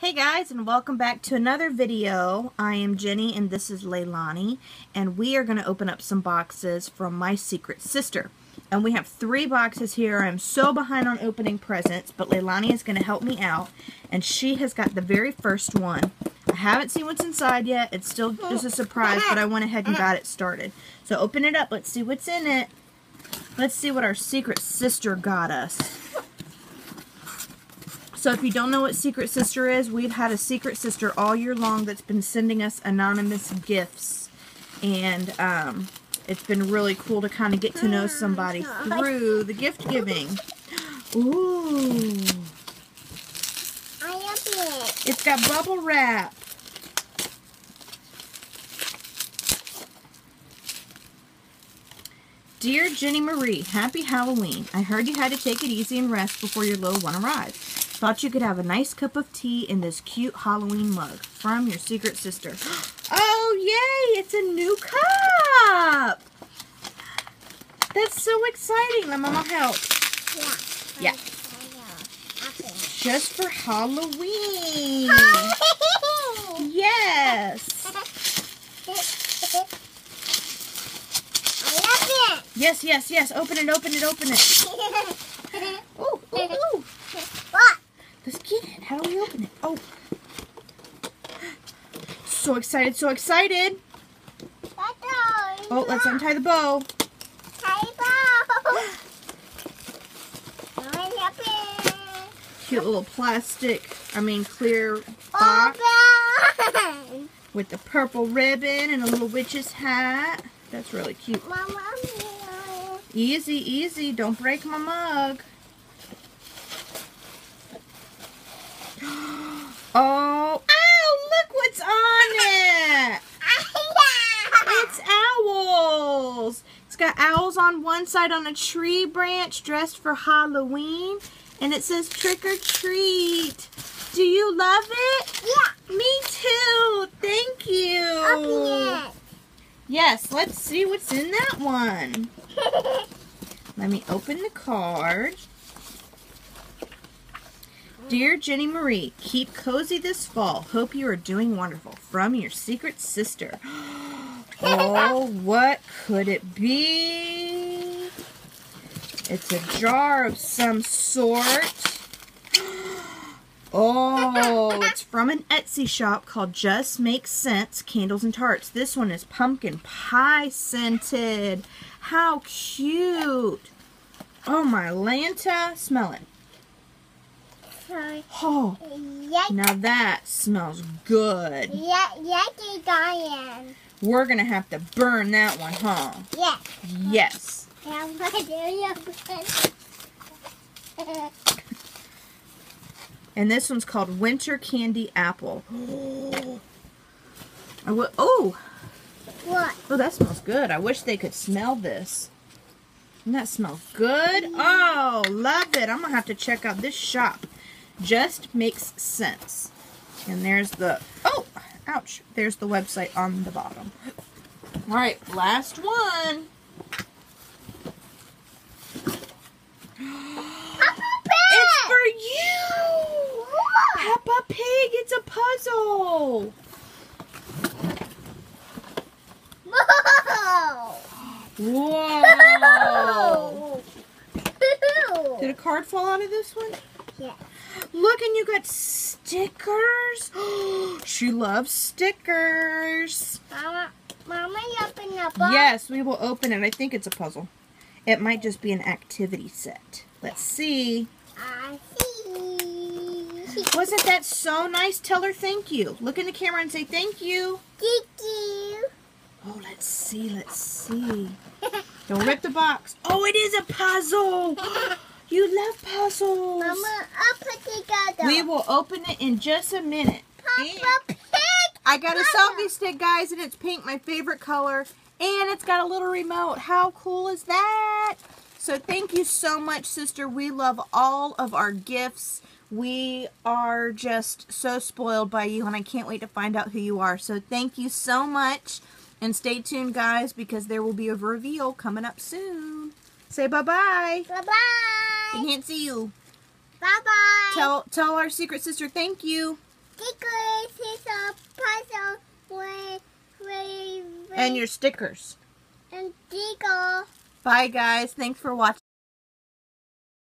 Hey guys, and welcome back to another video. I am Jenny and this is Leilani, and we are going to open up some boxes from my Secret Sister. And we have 3 boxes here. I'm so behind on opening presents, but Leilani is going to help me out, and she has got the very first one. I haven't seen what's inside yet. It's still just a surprise, but I went ahead and got it started. So open it up. Let's see what's in it. Let's see what our Secret Sister got us. So if you don't know what Secret Sister is, we've had a Secret Sister all year long that's been sending us anonymous gifts. And it's been really cool to kind of get to know somebody through the gift giving. Ooh. I love it. It's got bubble wrap. Dear Jenny Marie, happy Halloween. I heard you had to take it easy and rest before your little one arrived. Thought you could have a nice cup of tea in this cute Halloween mug from your Secret Sister. Oh, yay! It's a new cup! That's so exciting. Let Mama help. Yeah. Just for Halloween. Halloween! Yes! I love it! Yes, yes, yes. Open it, open it, open it. Ooh, ooh, ooh. Let's get it. How do we open it? Oh. So excited, so excited. Oh, let's untie the bow. Tie the bow. Cute little plastic, clear box. With the purple ribbon and a little witch's hat. That's really cute. Easy, easy. Don't break my mug. Oh, ow, look what's on it. It's owls. It's got owls on one side on a tree branch dressed for Halloween. And it says trick or treat. Do you love it? Yeah. Me too. Thank you. Open it. Yes, let's see what's in that one. Let me open the card. Dear Jenny Marie, keep cozy this fall. Hope you are doing wonderful. From your Secret Sister. Oh, what could it be? It's a jar of some sort. Oh, it's from an Etsy shop called Just Makes Sense Candles and Tarts. This one is pumpkin pie scented. How cute. Oh, my Lanta. Smell it. Oh, now that smells good. We're going to have to burn that one, huh? Yeah. Yes. And this one's called Winter Candy Apple. Oh. What? Oh, that smells good. I wish they could smell this. And that smells good. Oh, love it. I'm going to have to check out this shop. Just Makes Sense. And there's the, oh, ouch, there's the website on the bottom. All right, last one. Peppa Pig! It's for you! Peppa Pig, it's a puzzle. Whoa! Whoa! Did a card fall out of this one? Yeah. Look, and you got stickers. She loves stickers. Mama, you open up. Yes, we will open it. I think it's a puzzle. It might just be an activity set. Let's see. I see. Wasn't that so nice? Tell her thank you. Look in the camera and say thank you. Thank you. Oh, let's see. Let's see. Don't rip the box. Oh, it is a puzzle. You love puzzles. Mama, I'll put it together. We will open it in just a minute. Peppa Pig! I got a selfie stick, guys, and it's pink, my favorite color. And it's got a little remote. How cool is that? So thank you so much, sister. We love all of our gifts. We are just so spoiled by you, and I can't wait to find out who you are. So thank you so much. And stay tuned, guys, because there will be a reveal coming up soon. Say bye-bye. Bye-bye. I can't see you. Bye-bye. Tell our Secret Sister thank you. stickers, here's a puzzle with and your stickers. And Diggle. Bye guys, thanks for watching.